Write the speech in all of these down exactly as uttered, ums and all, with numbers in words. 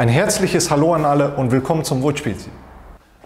Ein herzliches Hallo an alle und willkommen zum WoodSpezi.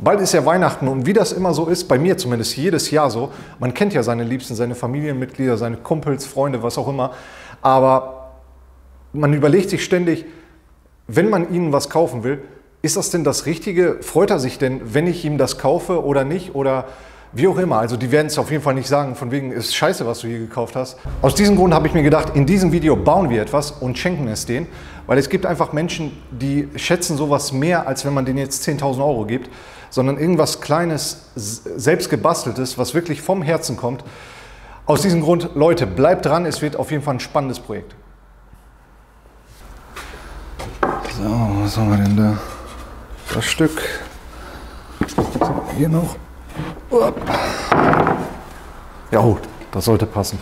Bald ist ja Weihnachten und wie das immer so ist, bei mir zumindest jedes Jahr so, man kennt ja seine Liebsten, seine Familienmitglieder, seine Kumpels, Freunde, was auch immer, aber man überlegt sich ständig, wenn man ihnen was kaufen will, ist das denn das Richtige? Freut er sich denn, wenn ich ihm das kaufe oder nicht oder wie auch immer? Also die werden es auf jeden Fall nicht sagen, von wegen ist scheiße, was du hier gekauft hast. Aus diesem Grund habe ich mir gedacht, in diesem Video bauen wir etwas und schenken es denen. Weil es gibt einfach Menschen, die schätzen sowas mehr, als wenn man denen jetzt zehntausend Euro gibt, sondern irgendwas Kleines, selbst gebasteltes, was wirklich vom Herzen kommt. Aus diesem Grund, Leute, bleibt dran, es wird auf jeden Fall ein spannendes Projekt. So, was haben wir denn da? Das Stück. Hier noch. Ja, gut, das sollte passen.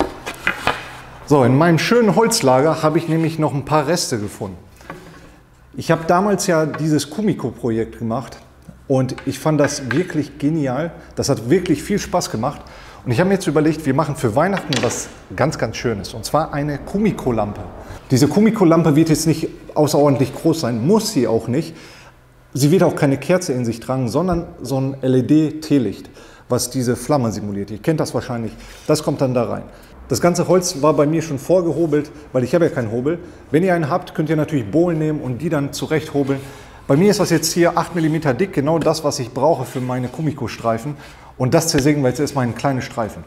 So, in meinem schönen Holzlager habe ich nämlich noch ein paar Reste gefunden. Ich habe damals ja dieses Kumiko-Projekt gemacht und ich fand das wirklich genial. Das hat wirklich viel Spaß gemacht. Und ich habe mir jetzt überlegt, wir machen für Weihnachten was ganz, ganz Schönes. Und zwar eine Kumiko-Lampe. Diese Kumiko-Lampe wird jetzt nicht außerordentlich groß sein, muss sie auch nicht. Sie wird auch keine Kerze in sich tragen, sondern so ein L E D-Teelicht, was diese Flamme simuliert. Ihr kennt das wahrscheinlich. Das kommt dann da rein. Das ganze Holz war bei mir schon vorgehobelt, weil ich habe ja keinen Hobel. Wenn ihr einen habt, könnt ihr natürlich Bohlen nehmen und die dann zurecht hobeln. Bei mir ist das jetzt hier acht Millimeter dick, genau das, was ich brauche für meine Kumiko-Streifen. Und das zersägen wir jetzt erstmal in kleine Streifen.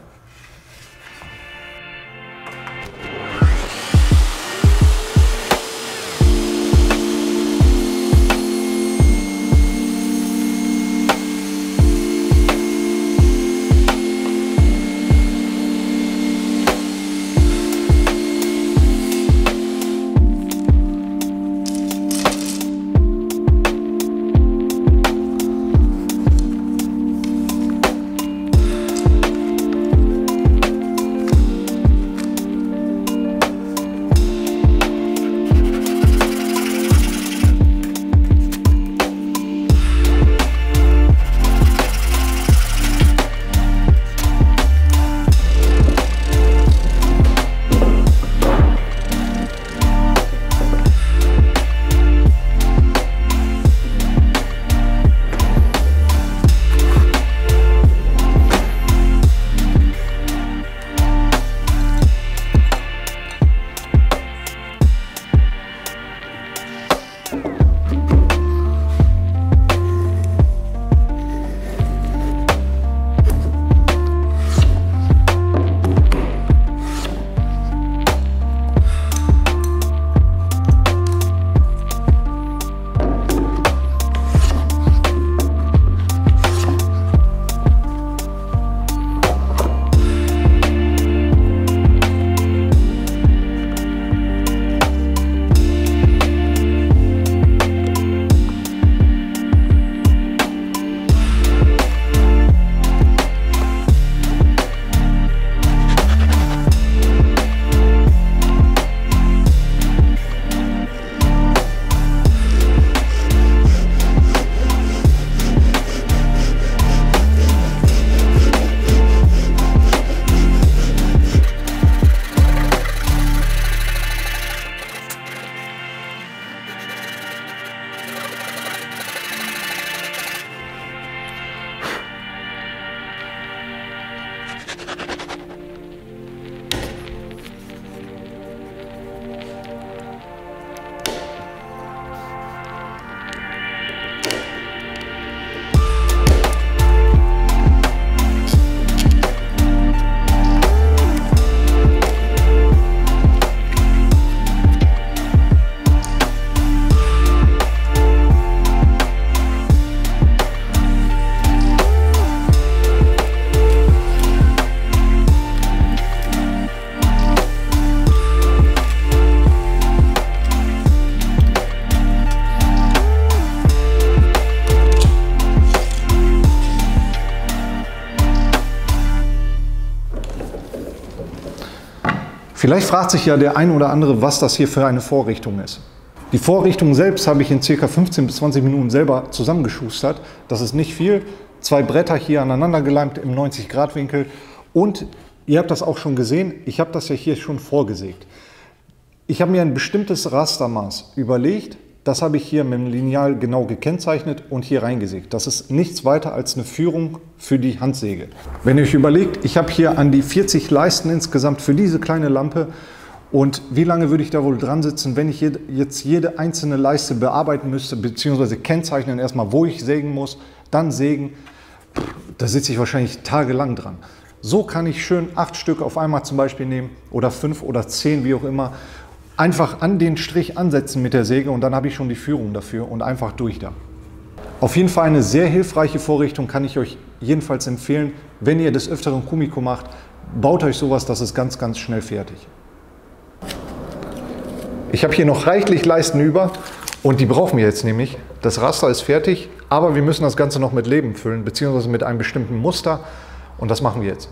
Vielleicht fragt sich ja der ein oder andere, was das hier für eine Vorrichtung ist. Die Vorrichtung selbst habe ich in ca. fünfzehn bis zwanzig Minuten selber zusammengeschustert. Das ist nicht viel. Zwei Bretter hier aneinander geleimt im neunzig Grad Winkel. Und ihr habt das auch schon gesehen, ich habe das ja hier schon vorgesägt. Ich habe mir ein bestimmtes Rastermaß überlegt, Das habe ich hier mit dem Lineal genau gekennzeichnet und hier reingesägt. Das ist nichts weiter als eine Führung für die Handsäge. Wenn ihr euch überlegt, ich habe hier an die vierzig Leisten insgesamt für diese kleine Lampe. Und wie lange würde ich da wohl dran sitzen, wenn ich jetzt jede einzelne Leiste bearbeiten müsste, beziehungsweise kennzeichnen erstmal, wo ich sägen muss, dann sägen. Da sitze ich wahrscheinlich tagelang dran. So kann ich schön acht Stück auf einmal zum Beispiel nehmen oder fünf oder zehn, wie auch immer. Einfach an den Strich ansetzen mit der Säge und dann habe ich schon die Führung dafür und einfach durch da. Auf jeden Fall eine sehr hilfreiche Vorrichtung, kann ich euch jedenfalls empfehlen. Wenn ihr des Öfteren Kumiko macht, baut euch sowas, das ist ganz, ganz schnell fertig. Ich habe hier noch reichlich Leisten über und die brauchen wir jetzt nämlich. Das Raster ist fertig, aber wir müssen das Ganze noch mit Leben füllen, beziehungsweise mit einem bestimmten Muster und das machen wir jetzt.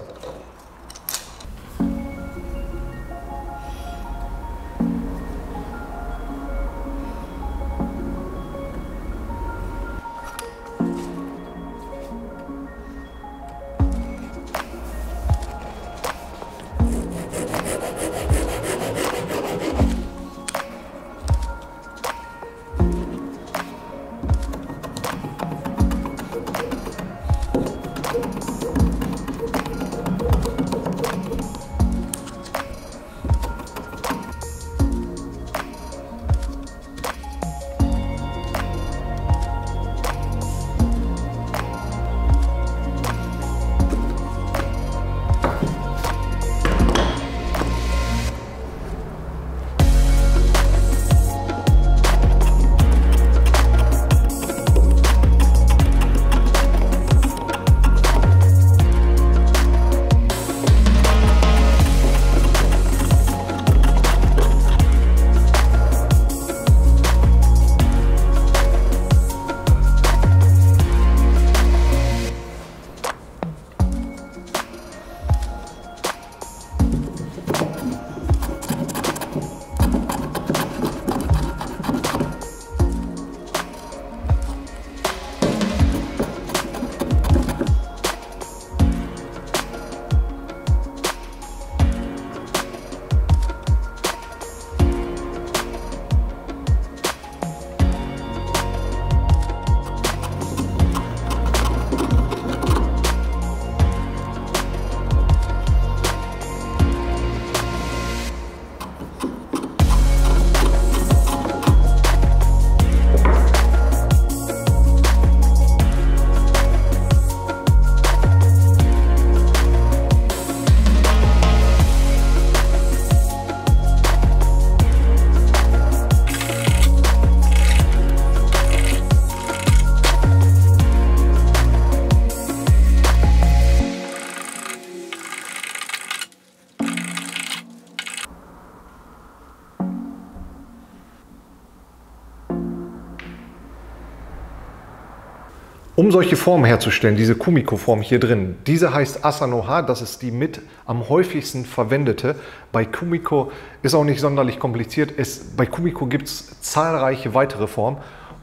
Um solche Formen herzustellen, diese Kumiko-Form hier drin, diese heißt Asanoha, das ist die mit am häufigsten verwendete. Bei Kumiko ist auch nicht sonderlich kompliziert, es, bei Kumiko gibt es zahlreiche weitere Formen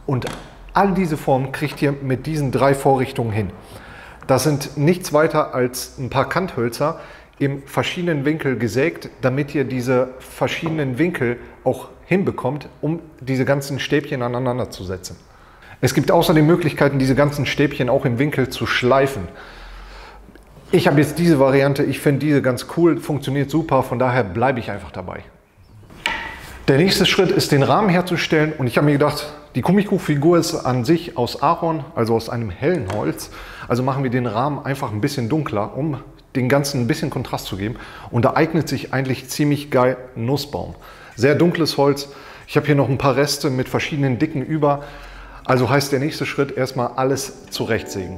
und all diese Formen kriegt ihr mit diesen drei Vorrichtungen hin. Das sind nichts weiter als ein paar Kanthölzer im verschiedenen Winkel gesägt, damit ihr diese verschiedenen Winkel auch hinbekommt, um diese ganzen Stäbchen aneinander zu setzen. Es gibt außerdem Möglichkeiten, diese ganzen Stäbchen auch im Winkel zu schleifen. Ich habe jetzt diese Variante, ich finde diese ganz cool, funktioniert super, von daher bleibe ich einfach dabei. Der nächste Schritt ist, den Rahmen herzustellen und ich habe mir gedacht, die Kumiko-Figur ist an sich aus Ahorn, also aus einem hellen Holz, also machen wir den Rahmen einfach ein bisschen dunkler, um den Ganzen ein bisschen Kontrast zu geben und da eignet sich eigentlich ziemlich geil Nussbaum. Sehr dunkles Holz, ich habe hier noch ein paar Reste mit verschiedenen Dicken über. Also heißt der nächste Schritt erstmal alles zurechtsägen.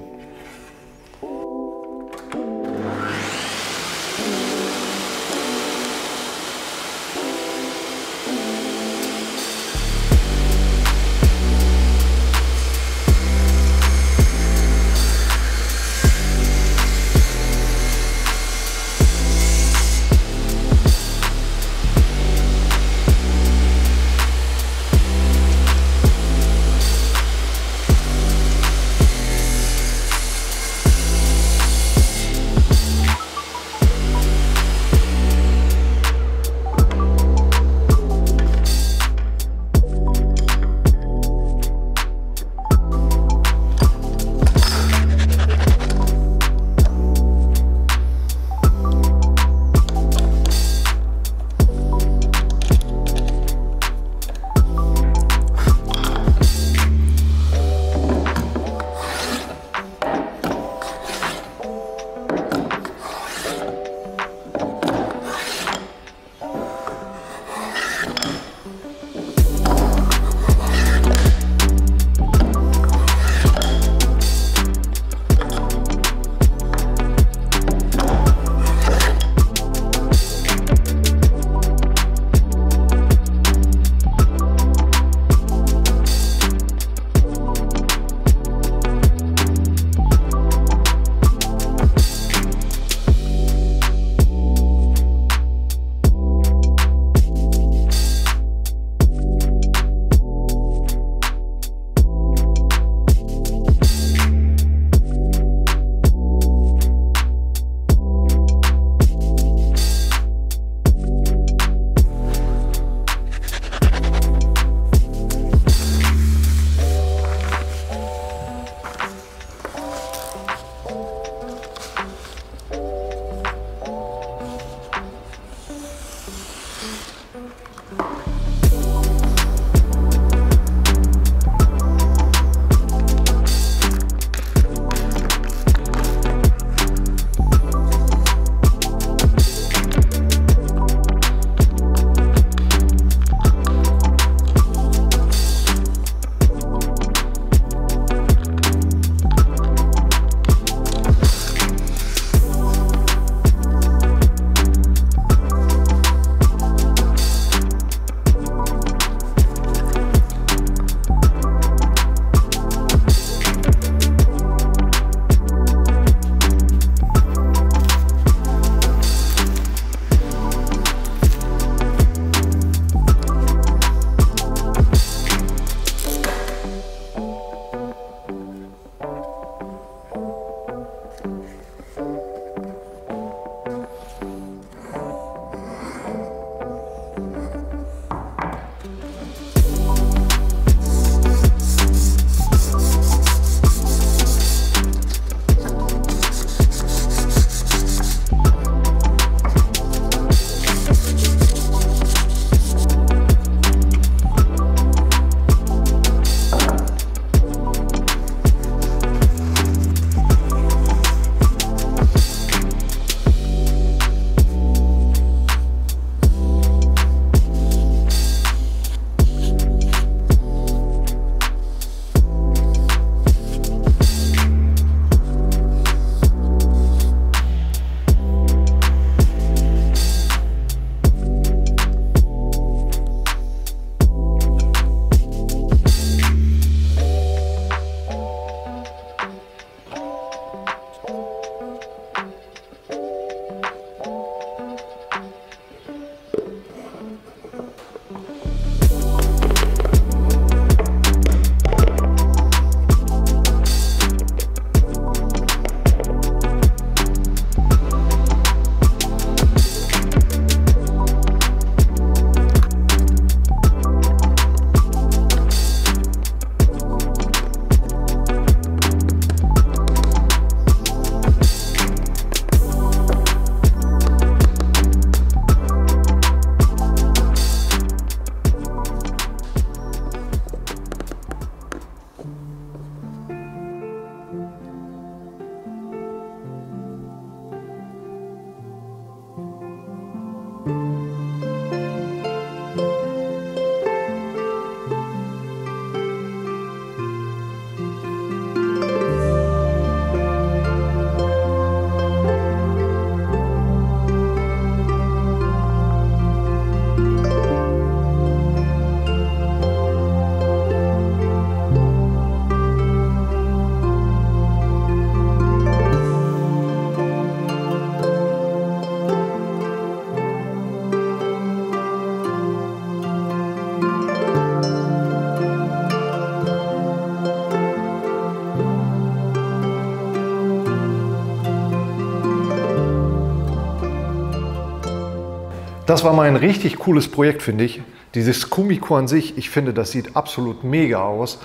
Das war mal ein richtig cooles Projekt, finde ich. Dieses Kumiko an sich, ich finde, das sieht absolut mega aus.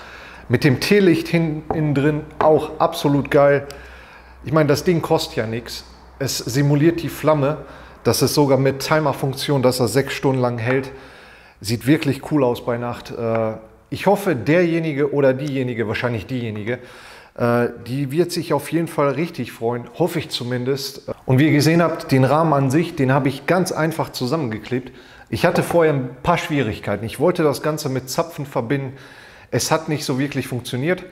Mit dem Teelicht hin, innen drin auch absolut geil. Ich meine, das Ding kostet ja nichts. Es simuliert die Flamme. Das ist sogar mit Timer-Funktion, dass er sechs Stunden lang hält. Sieht wirklich cool aus bei Nacht. Ich hoffe, derjenige oder diejenige, wahrscheinlich diejenige, die wird sich auf jeden Fall richtig freuen, hoffe ich zumindest. Und wie ihr gesehen habt, den Rahmen an sich, den habe ich ganz einfach zusammengeklebt. Ich hatte vorher ein paar Schwierigkeiten. Ich wollte das Ganze mit Zapfen verbinden. Es hat nicht so wirklich funktioniert,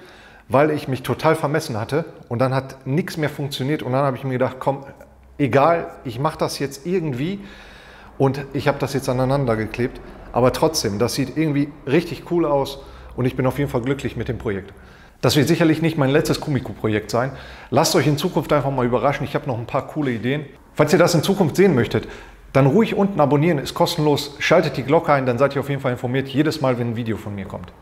weil ich mich total vermessen hatte. Und dann hat nichts mehr funktioniert. Und dann habe ich mir gedacht, komm, egal, ich mache das jetzt irgendwie. Und ich habe das jetzt aneinander geklebt. Aber trotzdem, das sieht irgendwie richtig cool aus. Und ich bin auf jeden Fall glücklich mit dem Projekt. Das wird sicherlich nicht mein letztes Kumiko-Projekt sein. Lasst euch in Zukunft einfach mal überraschen. Ich habe noch ein paar coole Ideen. Falls ihr das in Zukunft sehen möchtet, dann ruhig unten abonnieren, ist kostenlos. Schaltet die Glocke ein, dann seid ihr auf jeden Fall informiert, jedes Mal, wenn ein Video von mir kommt.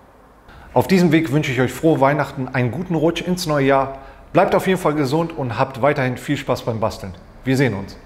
Auf diesem Weg wünsche ich euch frohe Weihnachten, einen guten Rutsch ins neue Jahr. Bleibt auf jeden Fall gesund und habt weiterhin viel Spaß beim Basteln. Wir sehen uns.